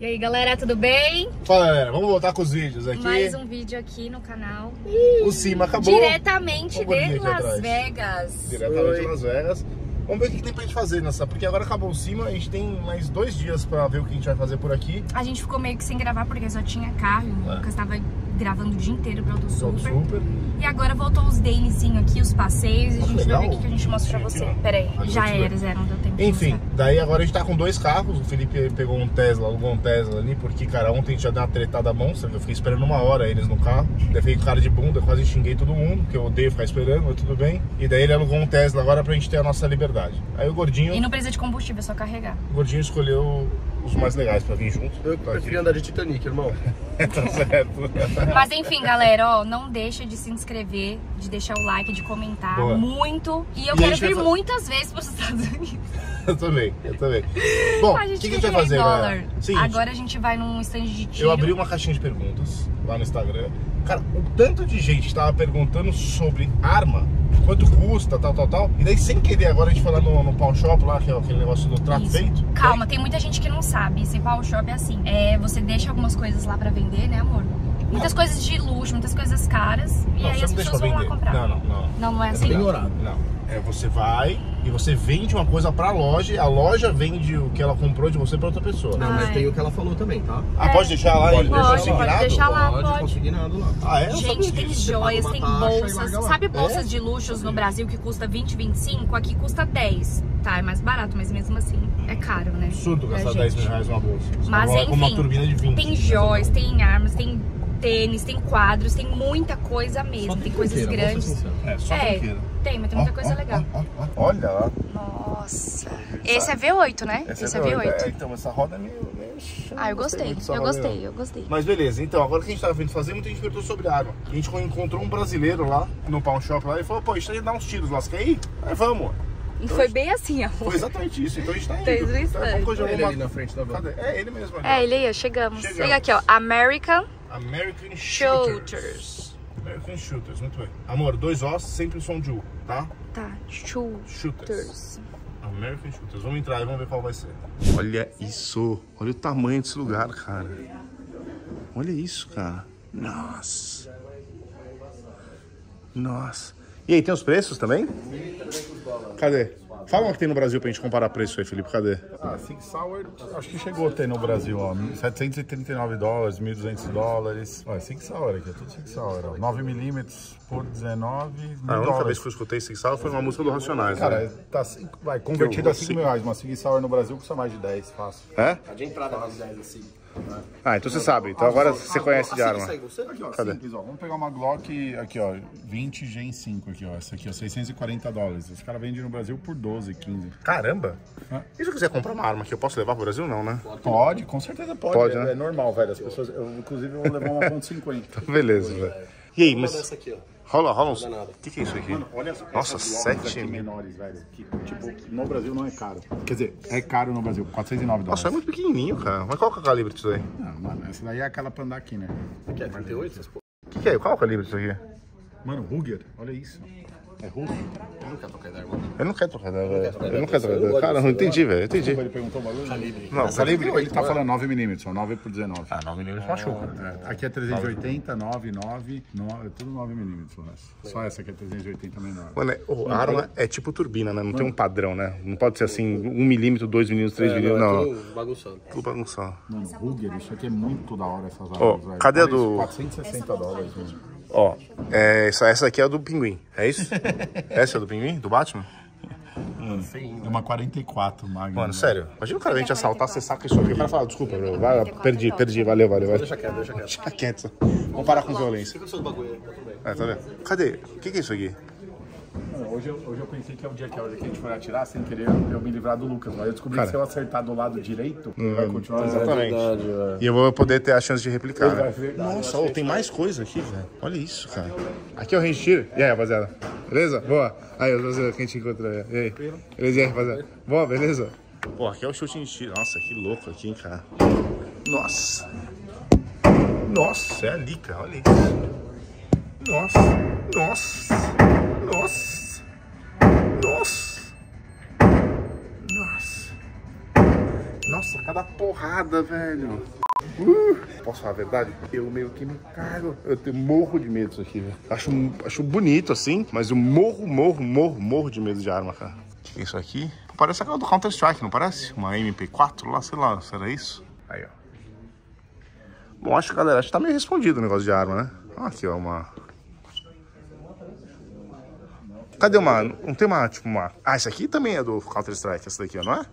E aí galera, tudo bem? Fala galera, vamos voltar com os vídeos aqui. Mais um vídeo aqui no canal. O Cima acabou. Diretamente de Las Vegas. Diretamente de Las Vegas. Vamos ver o que tem pra gente fazer nessa, porque agora acabou o Cima, a gente tem mais 2 dias pra ver o que a gente vai fazer por aqui. A gente ficou meio que sem gravar porque só tinha carro, o Lucas tava gravando o dia inteiro pra Auto Super. E agora voltou os dailyzinhos aqui, os passeios, e a gente vai ver o que a gente mostra pra você. Pera aí, não deu tempo. Enfim, daí agora a gente tá com 2 carros, o Felipe pegou um Tesla, alugou um Tesla ali, porque, cara, ontem a gente já deu uma tretada monstra, eu fiquei esperando 1 hora eles no carro, daí fiquei com cara de bunda, eu quase xinguei todo mundo, porque eu odeio ficar esperando, mas tudo bem. E daí ele alugou um Tesla agora pra gente ter a nossa liberdade. Aí o Gordinho... E não precisa de combustível, é só carregar. O Gordinho escolheu... os mais legais pra vir junto. Eu prefiro andar de Titanic, irmão. Tá certo. Mas enfim, galera, ó, não deixa de se inscrever, de deixar o like, de comentar. Boa. Muito. E eu quero vir muitas vezes pros Estados Unidos. Eu também, eu também. Bom, o que a gente vai fazer, galera? Seguinte, agora a gente vai num stand de tiro. Eu abri uma caixinha de perguntas lá no Instagram. Cara, o tanto de gente tava perguntando sobre arma, quanto custa, tal, tal, tal. E daí, sem querer, agora a gente foi lá no Pawn Shop, lá, que é aquele negócio do trato feito. Calma, tem muita gente que não sabe. Esse Pawn Shop é assim, você deixa algumas coisas lá pra vender, né, amor? Muitas coisas de luxo, muitas coisas caras. E aí as pessoas vão lá comprar. Não, não, não. Não, não é assim? Não. É, você vai e você vende uma coisa pra loja e a loja vende o que ela comprou de você pra outra pessoa. Não, mas tem o que ela falou também, tá? Ah, pode deixar lá? Pode deixar lá, pode. Consignado lá. Ah, é? Gente, tem joias, tem bolsas. Sabe bolsas de luxos no Brasil que custa 20, 25? Aqui custa 10. Tá, é mais barato, mas mesmo assim é caro, né? Absurdo gastar 10 mil reais numa bolsa. Mas enfim, uma turbina de 20. Tem joias, tem armas, tem... tênis, tem quadros, tem muita coisa mesmo, tem coisas grandes. É, só tem, mas tem muita coisa legal. Olha lá. Nossa. Esse é V8, né? Esse é V8. É, então, essa roda é meio... Ah, eu gostei, eu gostei. Mas beleza, então, agora que a gente tava vindo fazer, muita gente perguntou sobre arma. A gente encontrou um brasileiro lá, no Pawn Shop lá, e falou, pô, a gente tem que dar uns tiros lá, você quer ir? Aí vamos. E então, foi bem assim, amor. Foi exatamente isso, então a gente tá indo. Então, ele ali na frente da van. É ele mesmo ali. É, ele aí, chegamos. Chega aqui, ó, American Shooters. American Shooters, muito bem. Amor, 2 Os, sempre o som de U, tá? Tá, Shooters. American Shooters. Vamos entrar e vamos ver qual vai ser. Olha isso. Olha o tamanho desse lugar, cara. Olha isso, cara. Nossa. Nossa. E aí, tem os preços também? Cadê? Fala uma que tem no Brasil pra gente comparar preço aí, Felipe, cadê? Ah, Sig Sauer, acho que chegou a ter no Brasil, ó, 739 dólares, 1.200 dólares. Ó, Sig Sauer aqui, é tudo Sig Sauer, ó, 9mm por 19 mil dólares. A única vez que eu escutei Sig Sauer foi uma música do Racionais, cara, né? Cara, tá, vai, convertido a 5 mil reais, mas Sig Sauer no Brasil custa mais de 10, fácil. É? Tá de entrada mais de 10, assim. Ah, então você sabe. Então agora você conhece de arma. Aqui, ó, simples, ó. Vamos pegar uma Glock aqui, ó, 20 Gen 5 aqui, ó. Essa aqui, ó, 640 dólares. Os caras vendem no Brasil por 12, 15. Caramba! Hã? E se eu quiser comprar uma arma que eu posso levar pro Brasil, não, né? Pode, com certeza pode. Pode, né? É normal, velho. As pessoas, eu, inclusive, vou levar uma .50. Então, beleza, velho. E aí, mas... Rola uns... O que é isso aqui? Mano, olha, nossa, 7 menores, velho. Que, tipo, no Brasil não é caro. Quer dizer, é caro no Brasil, 409 dólares. Nossa, é muito pequenininho, cara. Mas qual que é o calibre disso aí? Ah, mano, essa daí é aquela pra andar aqui, né? O que é, 38? O que é? Qual é o calibre disso aqui? Mano, Ruger, olha isso. É Ruger? Eu não quero trocar ideia, mano. Eu não quero trocar ideia, velho. Eu não quero trocar ideia. Cara, não entendi, velho. Eu entendi. Ele perguntou o valor? Calibre. Não, o calibre, ele tá falando 9mm, só 9 por 19. Ah, 9mm machuca. É, aqui é 380, 9, 9, 9, tudo 9mm. Só essa aqui é 380 menor. Mano, a arma é tipo turbina, né? Não tem um padrão, né? Não pode ser assim, 1mm, 2mm, 3mm, não. Tudo bagunçado. Tudo bagunçado. Mano, Ruger, isso aqui é muito da hora, essas armas, velho. Cadê a do... 460 dólares, mano. Ó, essa aqui é a do Pinguim, é isso? Essa é a do Pinguim? Do Batman? Sim. É uma 44, Magno. Mano, sério. Imagina o cara vem te assaltar, você saca isso aqui. O cara fala, desculpa, bro, perdi, valeu. Deixa quieto. Vamos parar com violência. É, tá vendo? Cadê? O que é isso aqui? Hoje eu pensei que é o dia que a gente for atirar, sem querer eu me livrar do Lucas. Mas eu descobri que se eu acertar do lado direito, vai continuar. Exatamente. É verdade, e eu vou poder ter a chance de replicar. Né? Verdade, nossa, tem mais coisa aqui, velho. Olha isso, cara. Aqui é o range tiro. E aí, rapaziada? Beleza? Boa. Aí, rapaziada, que a gente encontrou. E aí? Beleza, rapaziada? Boa, beleza? Pô, aqui é o chute de tiro. Nossa, que louco aqui, hein, cara. Nossa, é ali, cara. Olha isso. Nossa. cada porrada, velho. Posso falar a verdade? Eu meio que me cago. Eu morro de medo disso aqui, velho. Acho bonito assim, mas eu morro de medo de arma, cara. O que é isso aqui? Parece aquela do Counter-Strike, não parece? Uma MP4 lá, sei lá, será isso? Aí, ó. Bom, acho que, galera, acho que tá meio respondido o negócio de arma, né? Aqui, ó, uma... Cadê uma... Não tem uma, tipo, uma... Ah, essa aqui também é do Counter-Strike, essa daqui, ó, não é?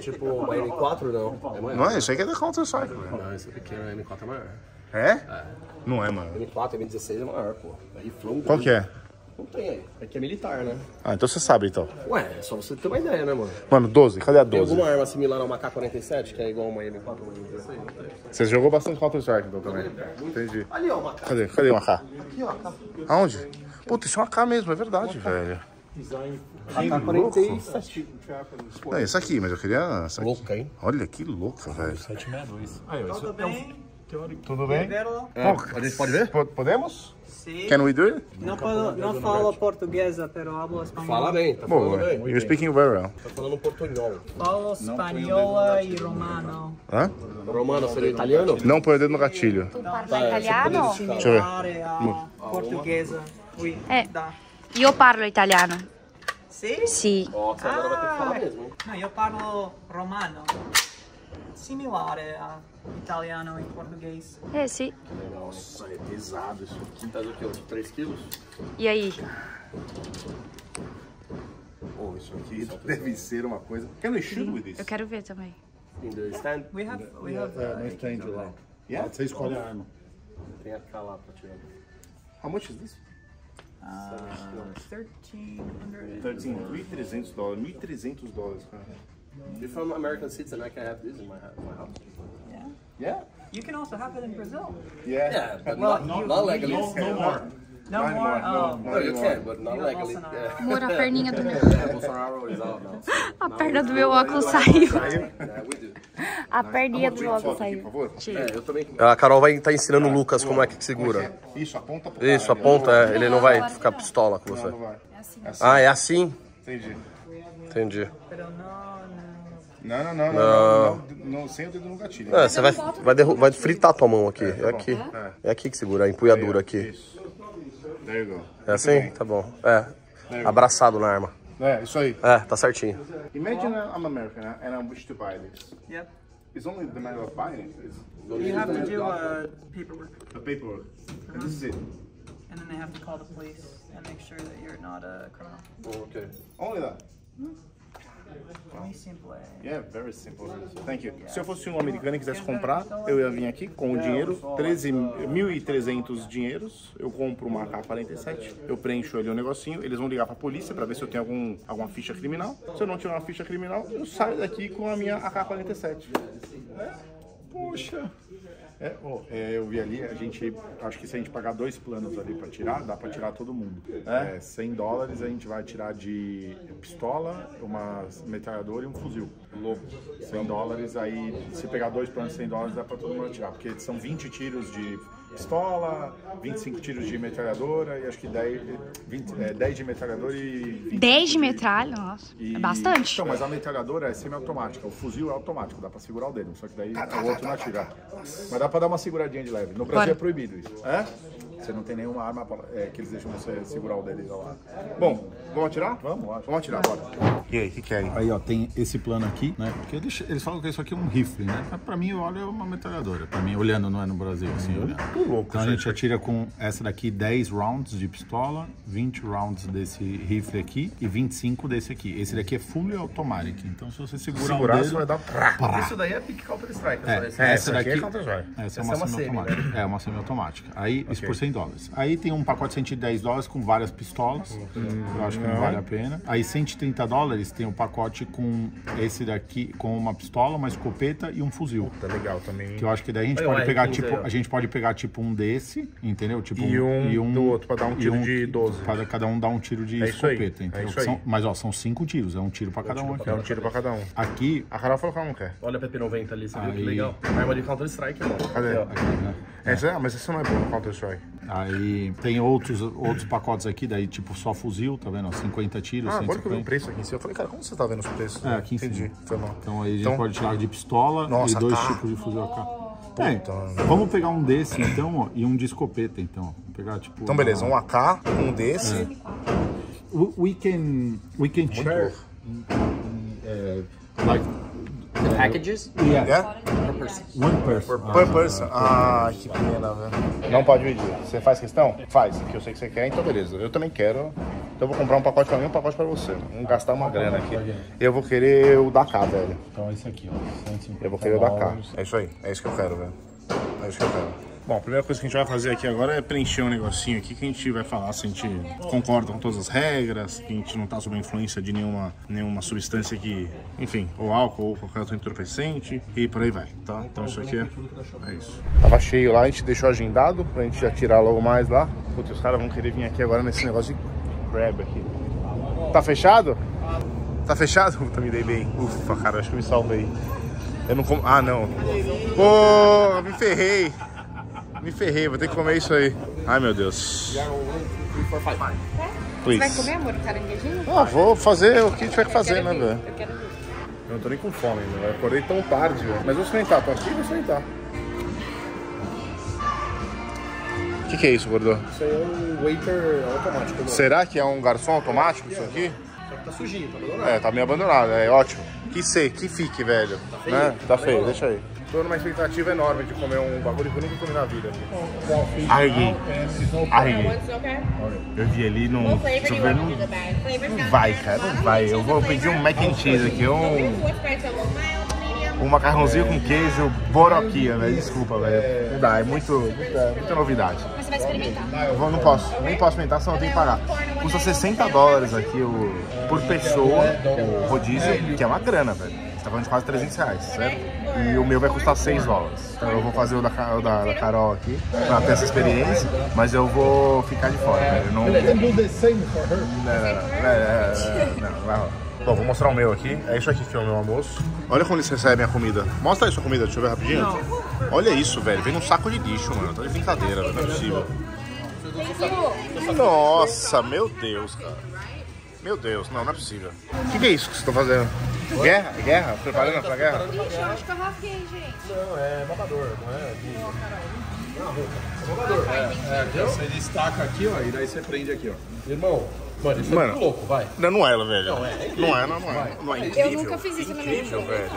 Tipo, uma M4, não. É maior, não é? Isso aqui é da Counter-Strike, velho. Não, essa daqui, a M4 é maior. É? É. Não é, mano. M4, M16 é maior, pô. Aí, flow... Qual que é? Não tem aí. Aqui é militar, né? Ah, então você sabe, então. Ué, é só você ter uma ideia, né, mano? Mano, 12. Cadê a 12? Tem alguma arma similar a uma AK-47, que é igual uma M4 ou uma M16? Você jogou bastante Counter-Strike, então, também. Entendi. Ali, ó, uma AK. Cadê uma AK? Aqui, ó, AK. Aonde? Puta, isso é uma AK mesmo, é verdade, velho. AK-47. Não, essa aqui, mas eu queria... Essa aqui. Louca, hein? Olha, que louca, velho. 762. Aí, ó, isso é... Tudo bem? É, a gente pode ver? Podemos? Sim. Can we do it? Não falo português, pero hablo espanhol. Fala bem, tá falando bem. You're speaking very well. Tá falando portunhol. Falo espanhola e romano. Hã? Romano seria italiano? Não põe o dedo no gatilho. Tu parla italiano? Deixa eu ver. Portuguesa. É. Eu parlo italiano. Sim? Sim. Nossa, agora vai ter que falar mesmo. Não, eu parlo romano. Similar a italiano e português. É, sim. Nossa, é pesado isso aqui. Tá do que? 3 quilos? E aí? Oh, isso aqui deve ser uma coisa... Can we shoot with this? Eu quero ver também. In the stand? We have no stand lá. Yeah? Você escolhe a arma. Tem a cá lá pra tirar. How much is this? $1,300. $1,300, cara. If I'm an American citizen, I can have this in my house. Yeah. Yeah. You can also have it in Brazil. Yeah. Yeah, but well, not legally. No more. No, you can, but not legally. Amor, a perninha do meu. Bolsonaro is out now. A perna do meu óculos saiu. A perninha do meu óculos saiu. A Carol vai estar ensinando o Lucas como é que segura. Isso, aponta. Isso, aponta. Ele não vai ficar pistola com você. Ah, é assim? Entendi. Entendi. Não, sem o dedo no gatilho. É, você vai fritar a tua mão aqui. É aqui. É aqui que segura, a empunhadura aqui. É assim? Tá bom. É. Abraçado na arma. É, isso aí. É, tá certinho. Imagine I'm American and I wish to buy this. Yeah. It's only the matter of buying it. You have to do paperwork. The paperwork. And this is it. And then they have to call the police and make sure that you're not a criminal. Oh, okay. Only that. Bem simples. Yeah, very simple. Thank you. Se eu fosse um americano e quisesse comprar, eu ia vir aqui com o dinheiro, 13.300 dinheiros, eu compro uma AK-47, eu preencho ali um negocinho, eles vão ligar pra polícia pra ver se eu tenho alguma ficha criminal. Se eu não tiver uma ficha criminal, eu saio daqui com a minha AK-47. É? Poxa! É, eu vi ali, a gente, acho que se a gente pagar 2 planos ali pra tirar, dá pra tirar todo mundo. É, $100 a gente vai tirar de pistola, uma metralhadora e um fuzil. Louco. $100, aí se pegar 2 planos de $100 dá pra todo mundo tirar, porque são 20 tiros de pistola, 25 tiros de metralhadora e acho que 10 de metralhadora e... 10 de metralha? Nossa, é bastante. Então, mas a metralhadora é semiautomática, o fuzil é automático, dá pra segurar o dedo, só que daí o outro não atira. Mas dá pra dar uma seguradinha de leve. No Brasil é proibido isso. É? Você não tem nenhuma arma que eles deixam você segurar o dedo lá. Bom, vamos atirar? Vamos atirar, bora. E aí, o que querem? Aí, ó, tem esse plano aqui, né? Porque eles falam que isso aqui é um rifle, né? Mas pra mim, eu olho uma metralhadora. Pra mim, olhando, não é no Brasil, assim, olhando. Louco, então, a gente atira com essa daqui 10 rounds de pistola, 20 rounds desse rifle aqui e 25 desse aqui. Esse daqui é fully automatic. Então, se você segurar o dedo, vai dar... Prá. Isso daí é pick Counter-Strike. Essa daqui é Counter-Strike. Essa é uma semi-automática. É uma semiautomática. Aí, isso por $100. Aí tem um pacote de $110 com várias pistolas. Eu acho que não vale a pena. Aí $130 tem um pacote com esse daqui, com uma pistola, uma escopeta e um fuzil. Tá legal também. Que eu acho que daí a gente pode pegar tipo, a gente pode pegar tipo um desse, entendeu? Tipo um do outro pra dar um tiro de 12. Para cada um dar um tiro de escopeta, entendeu? Mas ó, são 5 tiros, é um tiro pra cada um aqui. É um tiro pra cada um. Aqui. A Carol falou que ela não quer. Olha a PP90 ali, você viu que legal? A arma de Counter-Strike é bom. Cadê? Aqui, né? Mas essa não é boa, Counter-Strike. Aí tem outros pacotes aqui, daí tipo só fuzil, tá vendo? 50 tiros, 150. Agora que eu vi o preço aqui em cima, eu falei, cara, como você tá vendo os preços? É, aqui em cima. Entendi, foi mal. Então aí a gente pode tirar de pistola e dois tipos de fuzil AK. É, vamos pegar um desse então e um de escopeta então. Vamos pegar, tipo, então beleza, um AK, um desse. É. We can share like the packages? Yeah. Per person. One person. Per person. Ah, que pena, velho. Não pode dividir. Você faz questão? Faz, que eu sei que você quer, então beleza. Eu também quero. Então eu vou comprar um pacote pra mim e um pacote pra você. Vamos gastar uma grana aqui. Eu vou querer o da K, velho. Então esse aqui, ó. 150. Eu vou querer o da K. É isso aí. É isso que eu quero, velho. É isso que eu quero. Bom, a primeira coisa que a gente vai fazer aqui agora é preencher um negocinho aqui que a gente vai falar se a gente concorda com todas as regras, que a gente não tá sob a influência de nenhuma substância que, enfim, ou álcool ou qualquer outro entorpecente e por aí vai, tá? Então isso aqui é isso. Tava cheio lá, a gente deixou agendado pra gente já tirar logo mais lá. Putz, os caras vão querer vir aqui agora nesse negócio de grab aqui. Tá fechado? Tá fechado? Puta, me dei bem. Ufa, cara, acho que me salvei. Eu não como... Ah, não. Pô, me ferrei. Me ferrei, vou ter que comer isso aí. Ai, meu Deus. Você vai comer, amor, caranguejinho? Ah, vou fazer o que tiver que fazer, né, velho? Eu quero ver. Eu não tô nem com fome, velho. Acordei tão tarde, velho. Mas vou experimentar, tô aqui e vou experimentar. O que é isso, gordo? Isso aí é um waiter automático. Será que é um garçom automático isso aqui? Só que tá sujinho, tá abandonado. É, tá meio abandonado, é ótimo. Que sei, que fique, velho. Tá feio? Né? Tá feio, deixa aí. Tô numa expectativa enorme de comer um bagulho que eu nunca comi na vida. Argue. Eu vi ali no chuveiro, não vai, cara, não vai. Eu vou pedir um mac and cheese aqui, um macarrãozinho com queijo, boroquia, velho. Desculpa, velho. Não dá, é muita novidade. Mas você vai experimentar? Não posso, nem posso experimentar, senão eu tenho que pagar. Custa $60 aqui por pessoa, o rodízio, que é uma grana, velho. Tá falando de quase R$300, certo? E o meu vai custar $6. Então eu vou fazer o da Carol aqui, pra ter essa experiência, mas eu vou ficar de fora, né? Eu não... Não. Bom, vou mostrar o meu aqui. É isso aqui que é o meu almoço. Olha como eles recebem a comida. Mostra aí sua comida, deixa eu ver rapidinho. Olha isso, velho. Vem num saco de lixo, mano. Tá de brincadeira, velho. Não é possível. Nossa, meu Deus, cara. Meu Deus, não é possível. O que é isso que vocês estão fazendo? Guerra? Guerra? Preparando pra guerra? Ixi, eu acho que eu rasguei, gente. Não, é babador, não é? Não, roupa. É babador. É, você destaca aqui, ó, e daí você prende aqui, ó. Irmão, mano, isso é muito louco, vai. Não é ela, velho. Não é, incrível. Não é incrível. Eu nunca fiz isso na minha vida. Velho.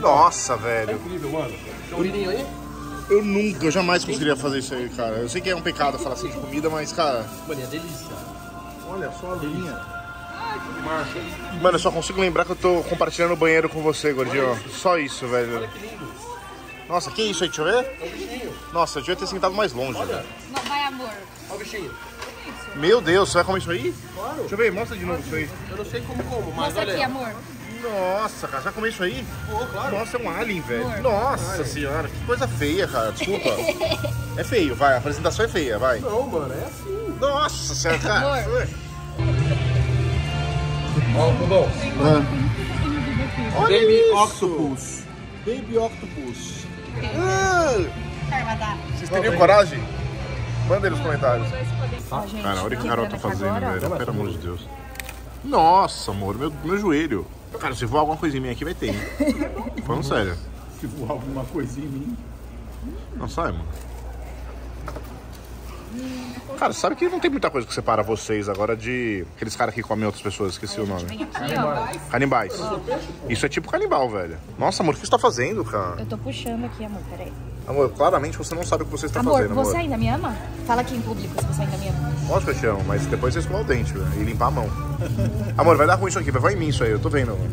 Nossa, velho. É incrível, mano. Purinho aí? Eu jamais conseguiria fazer isso aí, cara. Eu sei que é um pecado falar assim de comida, mas, cara... Mano, é delícia. Olha só a linha. Mano, eu só consigo lembrar que eu tô compartilhando o banheiro com você, gordinho. Só isso, velho. Olha que lindo. Nossa, que isso aí? Deixa eu ver. Olha o bichinho. Nossa, eu devia ter sentado mais longe. Olha. Não, vai, amor. Olha o bichinho. Meu Deus, você vai comer isso aí? Claro. Deixa eu ver, mostra de novo isso aí. Eu não sei como mas mostra olha. Aqui, amor. Nossa, cara, você vai comer isso aí? Oh, claro. Nossa, é um alien, velho. Amor. Nossa senhora, que coisa feia, cara. Desculpa. É feio, vai. A apresentação é feia, vai. Não, mano, é assim. Nossa senhora, cara. Amor. Ó, Bobão. Olha Baby isso. Octopus. Baby Octopus. Vocês teriam coragem? Manda aí nos comentários. Cara, olha o que a Carol tá fazendo, velho. Pelo amor de Deus. Nossa, amor, meu joelho. Cara, se voar alguma coisa em mim aqui, vai ter, hein? Falando sério. Se voar alguma coisa em mim... Não, sai, mano. Cara, sabe que não tem muita coisa que separa vocês agora de aqueles caras que comem outras pessoas, esqueci o nome. Canibais. Isso é tipo canibal, velho. Nossa, amor, o que você tá fazendo, cara? Eu tô puxando aqui, amor, peraí. Amor, claramente você não sabe o que você está fazendo, amor. Você ainda me ama? Fala aqui em público se você ainda me ama. Lógico que eu te amo, mas depois você escovar o dente, velho, e limpar a mão. Amor, vai dar ruim isso aqui, vai em mim isso aí, eu tô vendo, amor.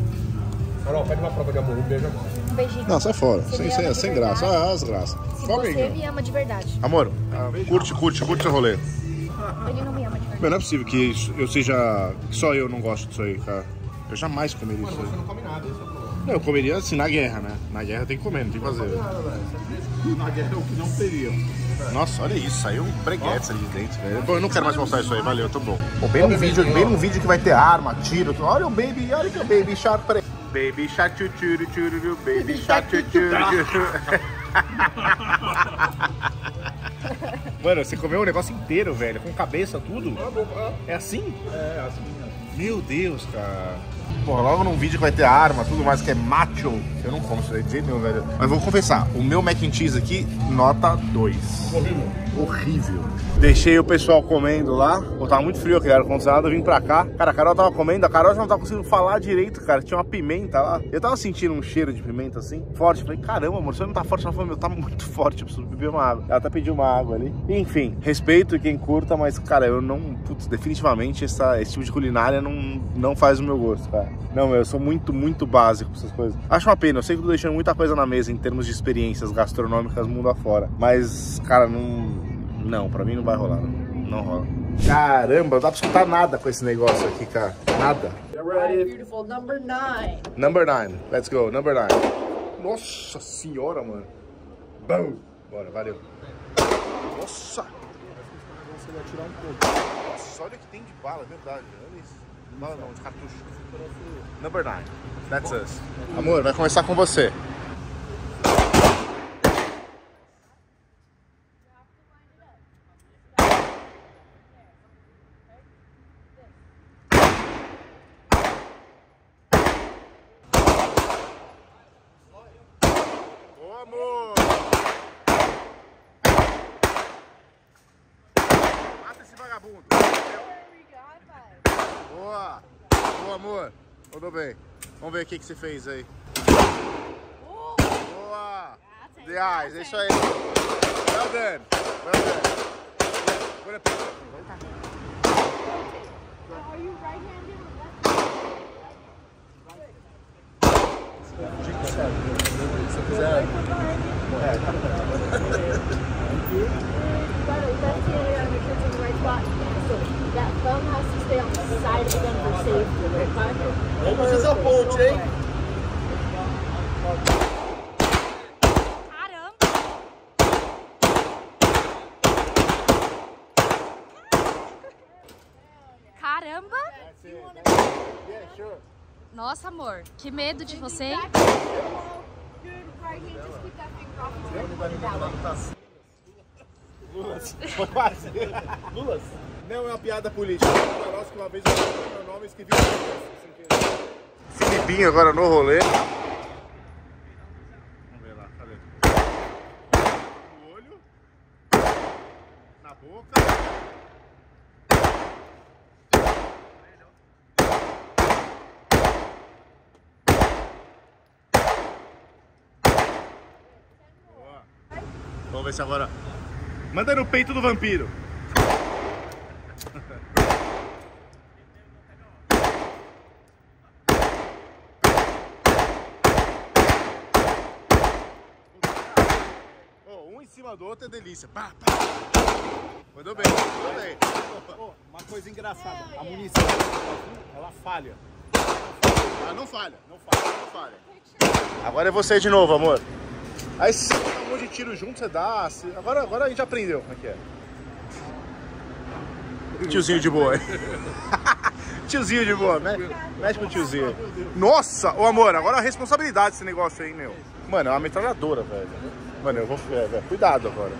Carol, pede uma prova de amor, um beijo, amor. Um beijinho. Não, sai fora. Sem graça. Ah, as graças. Se você me ama de verdade. Amor, curte seu rolê. Ele não me ama de verdade. Meu, não é possível que isso, eu seja... Só eu não gosto disso aí, cara. Eu jamais comeria isso aí. Você não come nada, isso é o problema. Não, eu comeria assim, na guerra, né? Na guerra tem que comer, não tem que fazer. Na guerra é o que não teria. Nossa, olha isso, saiu um breguete ali de dentro, velho. Bom, eu não quero mais mostrar isso aí, valeu, tô bom. Pô, bem um vídeo que vai ter arma, tiro. Olha o Baby, olha que o Baby Shark, peraí. Baby Shark, baby Shark. Mano, você comeu o negócio inteiro, velho, com cabeça, tudo. É assim? É, assim mesmo. Meu Deus, cara. Porra, logo num vídeo que vai ter arma, tudo mais, que é macho. Eu não como isso daí de jeito nenhum, velho. Mas vou confessar, o meu mac and cheese aqui, nota 2. Horrível. Horrível. Deixei o pessoal comendo lá. Pô, tava muito frio aqui, era ar-condicionado, eu vim pra cá. Cara, a Carol tava comendo, a Carol já não tava conseguindo falar direito, cara. Tinha uma pimenta lá. Eu tava sentindo um cheiro de pimenta assim, forte. Falei, caramba, amor, você não tá forte? Ela falou, meu, tá muito forte, eu preciso beber uma água. Ela até pediu uma água ali. Enfim, respeito quem curta, mas, cara, eu não... Putz, definitivamente esse tipo de culinária não faz o meu gosto, cara. Não, meu, eu sou muito básico pra essas coisas. Acho uma pena, eu sei que eu tô deixando muita coisa na mesa em termos de experiências gastronômicas mundo afora. Mas, cara, não, pra mim não vai rolar, não rola. Caramba, não dá pra escutar nada com esse negócio aqui, cara. Nada. Beautiful, number 9. Number 9, let's go, number 9. Nossa senhora, mano. Bom, bora, valeu. Nossa. Você vai tirar um pouco. Nossa, olha o que tem de bala, é verdade, olha isso. Não, não, de cartucho. Number 9. That's us. Amor, vai começar com você. Ô, amor! Mata esse vagabundo! Boa! Boa, amor! Mandou bem. Vamos ver o que você fez aí. Boa! The eyes, é isso aí. Well done! Well done! Good approach. Are you right-handed or left-handed? Dica certa. Se você quiser... Vamos fazer a ponte, hein? Caramba! Caramba! Nossa, amor, que medo de você, hein? Lulas. Foi quase. Lulas. Não é uma piada política. Nossa, que uma vez eu falei meu nome e escrevi Filipinho agora no rolê. Vamos ver lá, cadê? No olho. Na boca. Vamos ver se agora... Manda no peito do vampiro. Oh, um em cima do outro é delícia. Pá, pá. Mandou bem, mandou bem. Oh, uma coisa engraçada. A munição, ela falha. Ah, não falha. Não falha, não falha. Agora é você de novo, amor. Aí se você dá um monte de tiro junto, você dá. Agora a gente aprendeu como é que é. Tiozinho de boa, hein? Tiozinho de boa, mexe com o tiozinho. Nossa, ô amor, agora a responsabilidade desse negócio aí, meu. Mano, é uma metralhadora, velho. Mano, eu vou. Velho, cuidado agora.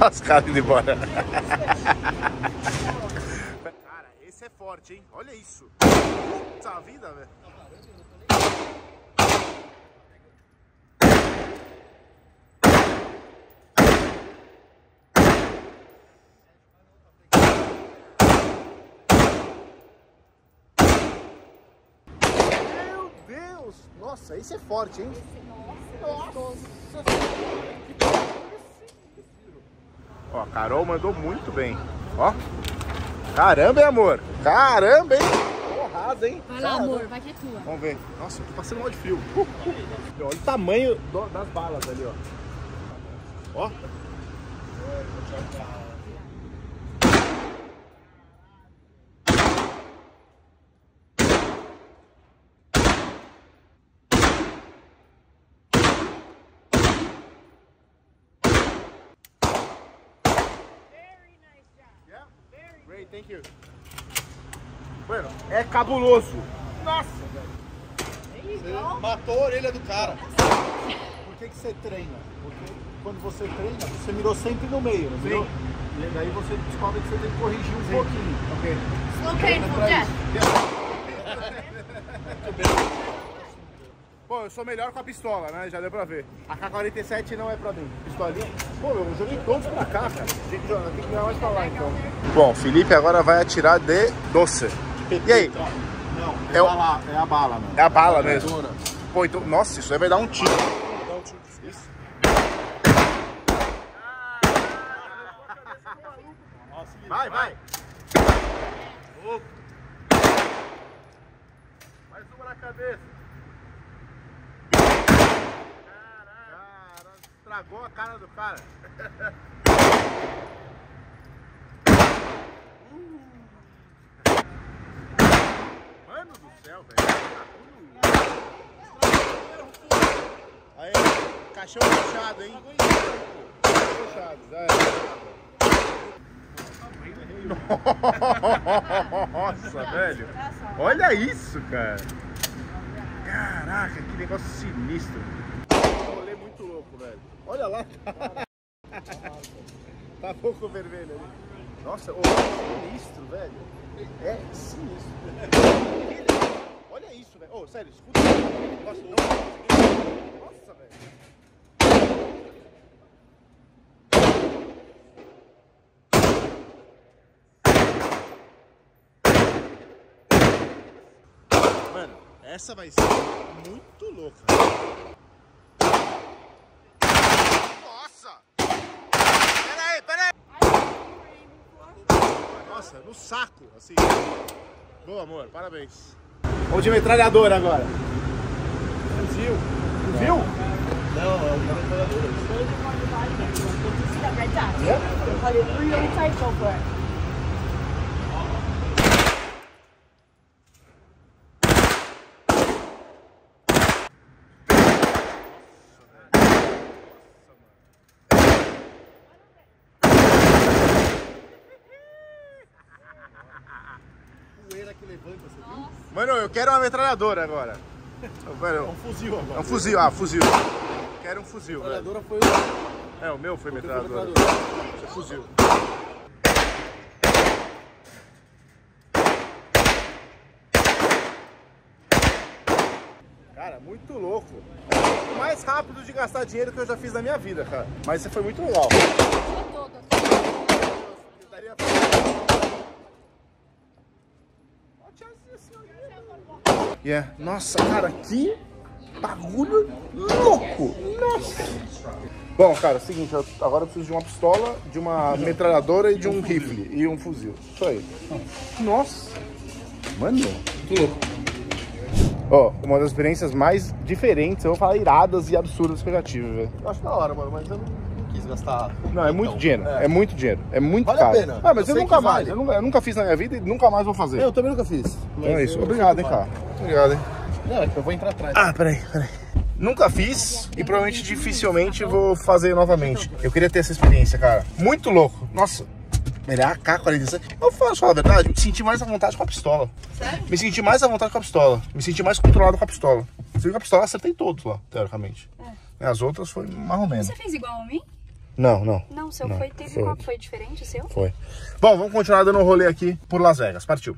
As caras indo embora. Cara, esse é forte, hein? Olha isso. Puta vida, velho. Nossa, esse é forte, hein? Nossa! Ó, a Carol mandou muito bem. Ó. Caramba, hein, amor? Caramba, hein? Porrada, hein? Vai lá, amor, vai que é tua. Vamos ver. Nossa, eu tô passando mal de frio. Olha o tamanho das balas ali, ó. Ó. Thank you. Bueno, é cabuloso. Nossa, velho. Matou a orelha do cara. que você treina? Porque quando você treina, você mirou sempre no meio, não mirou? E daí você descobre que você tem que corrigir um pouquinho. Ok. Slow painful death. Pô, eu sou melhor com a pistola, né? Já deu pra ver. A AK-47 não é pra mim. Pistolinha? Pô, eu joguei todos pra cá, cara. Tem que jogar mais pra lá, então. Bom, o Felipe agora vai atirar de doce. E aí? Não, é lá, é a bala, mano. É a bala mesmo. Pô, então, nossa, isso aí vai dar um tiro. Vai dar um tiro. Isso. Vai, vai. Mais uma na cabeça. Estragou a cara do cara. Mano do céu, velho. Aí, caixão fechado, hein? Caixão fechado, já é. Nossa, velho. Olha isso, cara. Caraca, que negócio sinistro. Muito louco, velho. Olha lá. Tá pouco vermelho ali. Nossa, oh, sinistro, velho. É sinistro. Olha isso, velho. Oh, sério, escuta. Nossa, não. Nossa, velho. Mano, essa vai ser muito louca. Nossa, no saco, assim. Boa, amor, parabéns. Vamos de metralhadora agora. Fuzil. Fuzil? Não, é uma metralhadora. Mano, eu quero uma metralhadora agora. É um fuzil agora. É um fuzil, ah, fuzil. Quero um fuzil, velho. A metralhadora foi o... É, o meu foi metralhadora. Isso é fuzil. Cara, muito louco. O mais rápido de gastar dinheiro que eu já fiz na minha vida, cara. Mas você foi muito legal. Eu daria... Yeah. Nossa, cara, que bagulho louco! Nossa! Bom, cara, é o seguinte, agora eu preciso de uma pistola, de uma metralhadora e de um rifle e um fuzil. Isso aí. Nossa! Mano, que louco! Ó, uma das experiências mais diferentes, eu vou falar iradas e absurdas que eu já tive, velho. Eu acho da hora, mano, mas eu não quis gastar. Não, é muito dinheiro, é muito dinheiro, é muito caro. Vale a pena. Ah, mas eu nunca mais, eu nunca fiz na minha vida e nunca mais vou fazer. Eu também nunca fiz. Então é isso, obrigado, hein, cara. Obrigado, hein? Não, é que eu vou entrar atrás. Ah, peraí. Nunca fiz e provavelmente dificilmente vou fazer novamente. Eu queria ter essa experiência, cara. Muito louco. Nossa, melhor AK-47. Eu falo só a verdade, me senti mais à vontade com a pistola. Sério? Me senti mais à vontade com a pistola. Me senti mais controlado com a pistola. Você viu que a pistola acertei todos lá, teoricamente. É. As outras foi mais ou menos. Você fez igual a mim? Não, não. Não, o seu não, foi diferente o seu? Foi. Bom, vamos continuar dando um rolê aqui por Las Vegas. Partiu.